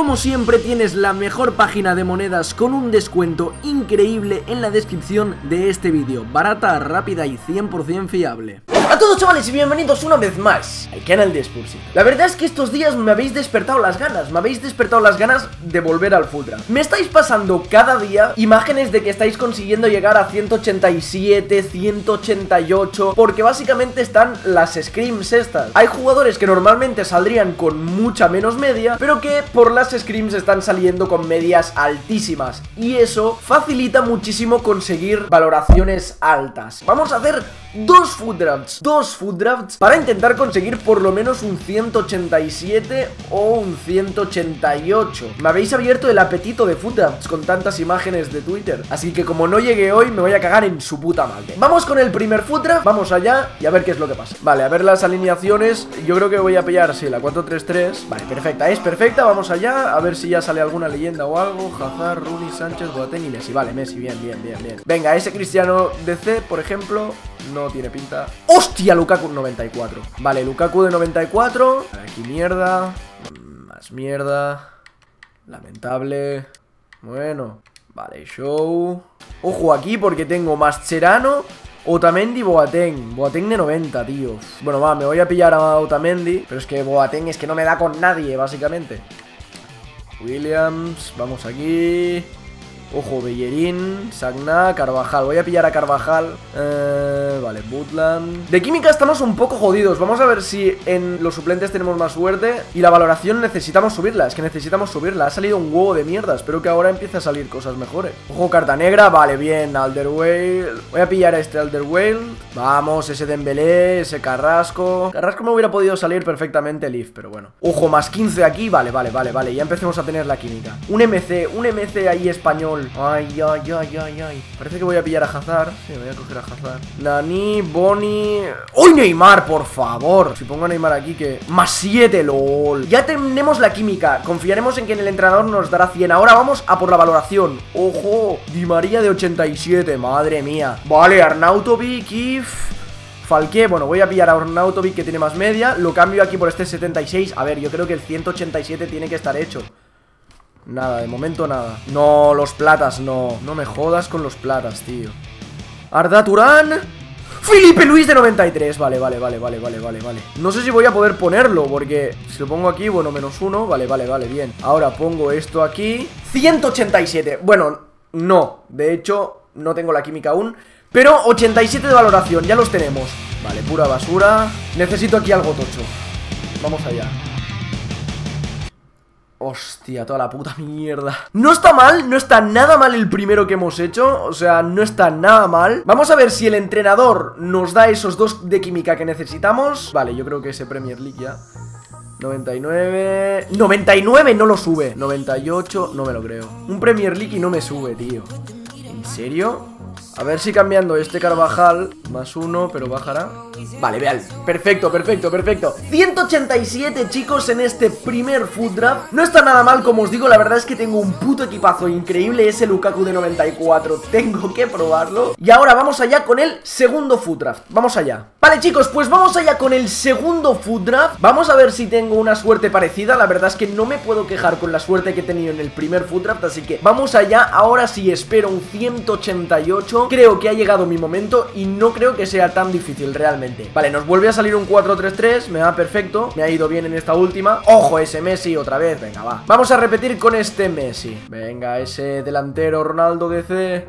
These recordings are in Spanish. Como siempre tienes la mejor página de monedas con un descuento increíble en la descripción de este vídeo. Barata, rápida y 100% fiable. A todos chavales y bienvenidos una vez más al canal de Spursito. La verdad es que estos días me habéis despertado las ganas de volver al FUT Draft. Me estáis pasando cada día imágenes de que estáis consiguiendo llegar a 187, 188, porque básicamente están las scrims estas. Hay jugadores que normalmente saldrían con mucha menos media, pero que por las scrims están saliendo con medias altísimas, y eso facilita muchísimo conseguir valoraciones altas. Vamos a hacer dos FUT Drafts para intentar conseguir por lo menos un 187 o un 188. Me habéis abierto el apetito de FUT Drafts con tantas imágenes de Twitter, así que como no llegué hoy me voy a cagar en su puta madre. Vamos con el primer FUT Draft, vamos allá y a ver qué es lo que pasa. Vale, a ver las alineaciones, yo creo que voy a pillar, sí, la 4-3-3. Vale, perfecta, es perfecta, vamos allá, a ver si ya sale alguna leyenda o algo. Hazard, Rooney, Sánchez, Boateng y Messi. Vale, Messi, bien. Venga, ese Cristiano DC, por ejemplo, no tiene pinta. ¡Hostia! Lukaku 94. Vale, Lukaku de 94. Aquí mierda. Más mierda. Lamentable. Bueno. Vale, show. Ojo aquí porque tengo Mascherano, Otamendi, Boateng. Boateng de 90, tío. Bueno, va, me voy a pillar a Otamendi. Pero es que Boateng es que no me da con nadie, básicamente. Williams, vamos aquí. Ojo, Bellerín, Sagna, Carvajal. Voy a pillar a Carvajal. Vale, Butland. De química estamos un poco jodidos. Vamos a ver si en los suplentes tenemos más suerte. Y la valoración necesitamos subirla. Es que necesitamos subirla. Ha salido un huevo de mierda. Espero que ahora empiece a salir cosas mejores. Ojo, carta negra. Vale, bien. Alderweireld. Voy a pillar a este Alderweireld. Vamos, ese Dembélé, ese Carrasco. Carrasco me hubiera podido salir perfectamente el if, pero bueno. Ojo, más 15 aquí. Vale. Ya empecemos a tener la química. Un MC ahí español. Ay. Parece que voy a pillar a Hazard. Sí, voy a coger a Hazard. Nani, Boni. ¡Uy, Neymar, por favor! Si pongo a Neymar aquí, que... Más 7, LOL. Ya tenemos la química. Confiaremos en que el entrenador nos dará 100. Ahora vamos a por la valoración. ¡Ojo! Di María de 87. Madre mía. Vale, Arnautovic y... Falqué, bueno, voy a pillar a Arnautovic, que tiene más media. Lo cambio aquí por este 76. A ver, yo creo que el 187 tiene que estar hecho. Nada, de momento nada. No, los platas, no. No me jodas con los platas, tío. Arda Turán. Felipe Luis de 93. Vale. No sé si voy a poder ponerlo, porque si lo pongo aquí, bueno, -1. Vale, bien. Ahora pongo esto aquí. 187. Bueno, no. De hecho, no tengo la química aún. Pero 87 de valoración, ya los tenemos. Vale, pura basura. Necesito aquí algo tocho. Vamos allá. Hostia, toda la puta mierda. No está mal, no está nada mal el primero que hemos hecho. O sea, no está nada mal. Vamos a ver si el entrenador nos da esos dos de química que necesitamos. Vale, yo creo que ese Premier League ya. 99... 99 no lo sube. 98, no me lo creo. Un Premier League y no me sube, tío. ¿En serio? A ver si cambiando este Carvajal, +1, pero bajará. Vale, vean, perfecto. 187 chicos en este primer FUT Draft. No está nada mal, como os digo, la verdad es que tengo un puto equipazo increíble. Ese Lukaku de 94, tengo que probarlo. Y ahora vamos allá con el segundo FUT Draft, vamos allá. Vale chicos, pues vamos allá con el segundo FUT Draft. Vamos a ver si tengo una suerte parecida. La verdad es que no me puedo quejar con la suerte que he tenido en el primer FUT Draft, así que vamos allá. Ahora sí espero un 188. Creo que ha llegado mi momento y no creo que sea tan difícil realmente. Vale, nos vuelve a salir un 4-3-3. Me va perfecto, me ha ido bien en esta última. Ojo, ese Messi otra vez, venga va. Vamos a repetir con este Messi. Venga, ese delantero Ronaldo DC.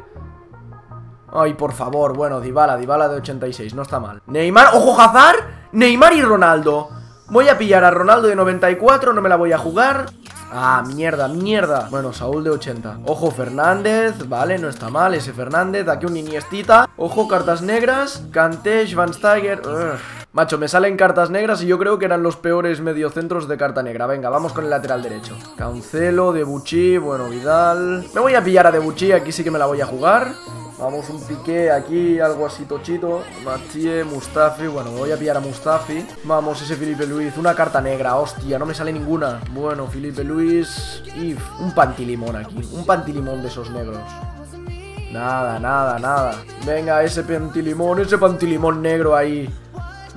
Ay, por favor, bueno, Dybala de 86, no está mal. Neymar, ojo Hazard, Neymar y Ronaldo. Voy a pillar a Ronaldo de 94, no me la voy a jugar. Ah, mierda. Bueno, Saúl de 80. Ojo, Fernández. Vale, no está mal ese Fernández. Aquí un Iniestita. Ojo, cartas negras. Kantesh, Van Steiger. Macho, me salen cartas negras y yo creo que eran los peores mediocentros de carta negra. Venga, vamos con el lateral derecho. Cancelo, Debuchy, bueno, Vidal. Me voy a pillar a Debuchy, aquí sí que me la voy a jugar. Vamos, un Piqué aquí, algo así tochito. Matías, Mustafi, bueno, me voy a pillar a Mustafi. Vamos, ese Felipe Luis, una carta negra, hostia, no me sale ninguna. Bueno, Felipe Luis y un pantilimón aquí, un pantilimón de esos negros. Nada. Venga, ese pantilimón negro ahí.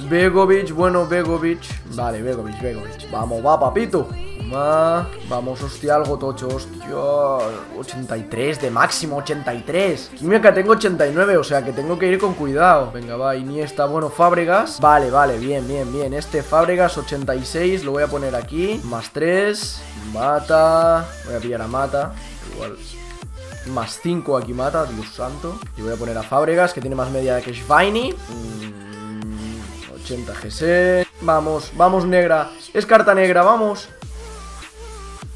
Begovic, bueno, Begovic. Vale, Begovic. Vamos, va, papito. Benzema. Vamos, hostia, algo tocho, hostia. 83 de máximo, 83. Química tengo 89, o sea que tengo que ir con cuidado. Venga, va, Iniesta, bueno, Fábregas. Vale, vale, bien, bien, bien. Este Fábregas 86, lo voy a poner aquí. Más 3, Mata. Voy a pillar a Mata. Igual. Más 5 aquí Mata, Dios santo. Y voy a poner a Fábregas, que tiene más media que Schweini. 80 GC. Vamos, vamos negra. Es carta negra, vamos.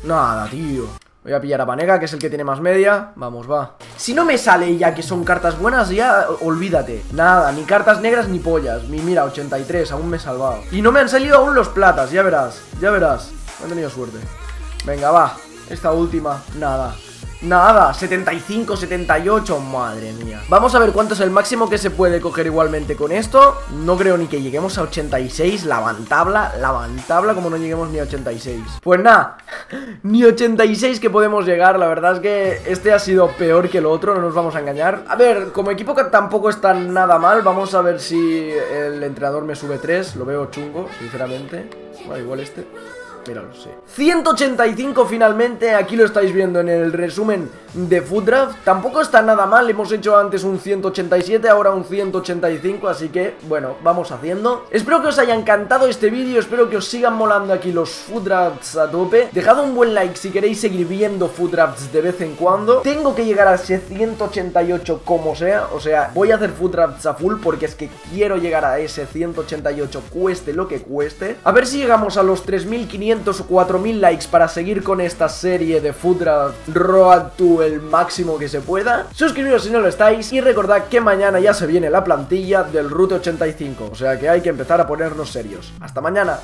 Nada, tío. Voy a pillar a Vanega, que es el que tiene más media. Vamos, va. Si no me sale ya que son cartas buenas, ya olvídate. Nada, ni cartas negras ni pollas. Mira, 83, aún me he salvado. Y no me han salido aún los platas, ya verás. Ya verás, he tenido suerte. Venga, va, esta última. Nada, nada, 75, 78, madre mía. Vamos a ver cuánto es el máximo que se puede coger igualmente con esto. No creo ni que lleguemos a 86, la bantabla como no lleguemos ni a 86. Pues nada, ni 86 que podemos llegar, la verdad es que este ha sido peor que el otro, no nos vamos a engañar. A ver, como equipo que tampoco está nada mal, vamos a ver si el entrenador me sube 3, lo veo chungo, sinceramente. Bueno, igual este... Míralo, sí. 185 finalmente, aquí lo estáis viendo en el resumen de FUT Draft. Tampoco está nada mal, hemos hecho antes un 187, ahora un 185, así que, bueno, vamos haciendo. Espero que os haya encantado este vídeo, espero que os sigan molando aquí los FUT Drafts a tope. Dejad un buen like si queréis seguir viendo FUT Drafts de vez en cuando. Tengo que llegar a ese 188 como sea, o sea, voy a hacer FUT Drafts a full porque es que quiero llegar a ese 188 cueste lo que cueste. A ver si llegamos a los 3500 o 4000 likes para seguir con esta serie de FUT Draft Road to el máximo que se pueda. Suscribiros si no lo estáis y recordad que mañana ya se viene la plantilla del Route 85, o sea que hay que empezar a ponernos serios. Hasta mañana.